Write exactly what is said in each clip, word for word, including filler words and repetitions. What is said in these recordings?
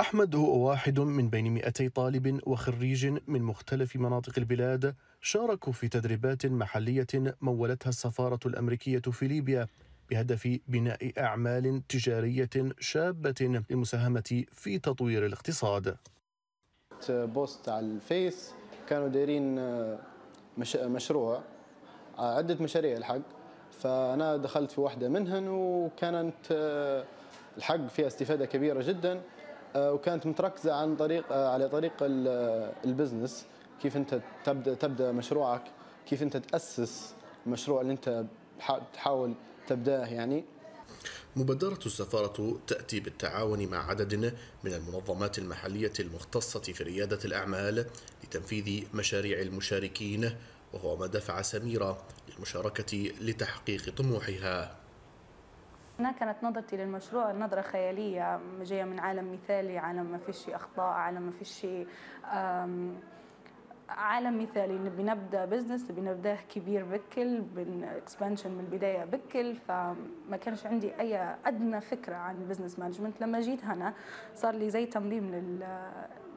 أحمد هو واحد من بين مئتي طالب وخريج من مختلف مناطق البلاد شاركوا في تدريبات محلية مولتها السفارة الأمريكية في ليبيا بهدف بناء أعمال تجارية شابة للمساهمة في تطوير الاقتصاد. بوست على الفيس كانوا دايرين مش مشروع عدة مشاريع الحق، فأنا دخلت في واحدة منهن وكانت الحق فيها استفادة كبيرة جدا، وكانت متركزة عن طريق على طريق البزنس، كيف أنت تبدأ تبدأ مشروعك، كيف أنت تأسس المشروع اللي أنت تحاول تبدأه يعني. مبادرة السفارة تأتي بالتعاون مع عدد من المنظمات المحلية المختصة في ريادة الأعمال لتنفيذ مشاريع المشاركين، وهو ما دفع سميرة للمشاركة لتحقيق طموحها. أنا كانت نظرتي للمشروع نظرة خيالية جاية من عالم مثالي، عالم ما فيش أخطاء، عالم ما فيش عالم مثالي، بنبدأ بزنس بنبدأ كبير بكل بالاكسبانشن من البداية بكل، فما كانش عندي أي أدنى فكرة عن البزنس مانجمنت. لما جيت هنا صار لي زي تنظيم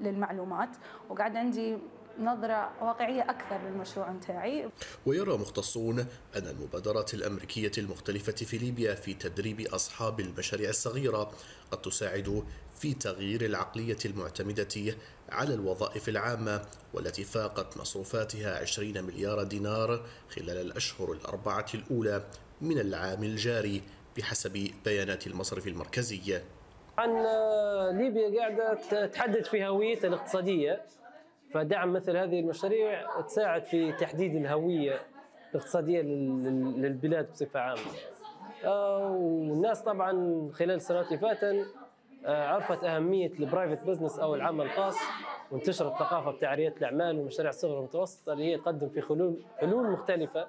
للمعلومات وقعد عندي نظرة واقعية أكثر للمشروع متاعي. ويرى مختصون أن المبادرات الأمريكية المختلفة في ليبيا في تدريب أصحاب المشاريع الصغيرة قد تساعد في تغيير العقلية المعتمدة على الوظائف العامة والتي فاقت مصروفاتها عشرين مليار دينار خلال الأشهر الأربعة الأولى من العام الجاري بحسب بيانات المصرف المركزي. عن ليبيا قاعدة تحدد في هويتها الاقتصادية، فدعم مثل هذه المشاريع تساعد في تحديد الهوية الاقتصادية للبلاد بصفة عامة. والناس طبعا خلال السنوات اللي فاتت عرفت أهمية البرايفت بزنس أو العمل الخاص، وانتشرت الثقافة بتاع ريادة الأعمال والمشاريع الصغيرة والمتوسطة اللي هي تقدم في حلول حلول مختلفة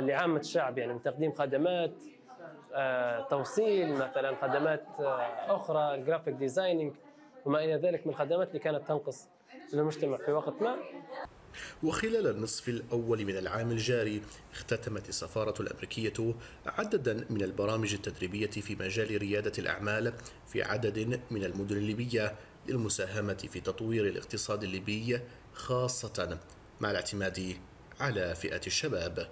لعامة الشعب، يعني من تقديم خدمات توصيل مثلا، خدمات أخرى الجرافيك ديزايننج وما إلى ذلك من الخدمات اللي كانت تنقص للمجتمع في وقت ما. وخلال النصف الأول من العام الجاري اختتمت السفارة الأمريكية عددا من البرامج التدريبية في مجال ريادة الأعمال في عدد من المدن الليبية للمساهمة في تطوير الاقتصاد الليبي، خاصة مع الاعتماد على فئة الشباب.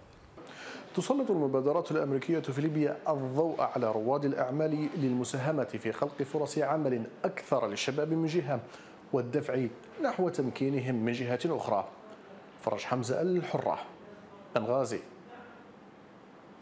تسلط المبادرات الأمريكية في ليبيا الضوء على رواد الأعمال للمساهمة في خلق فرص عمل أكثر للشباب من جهة، والدفع نحو تمكينهم من جهة أخرى. فرج حمزة، الحرة، بنغازي.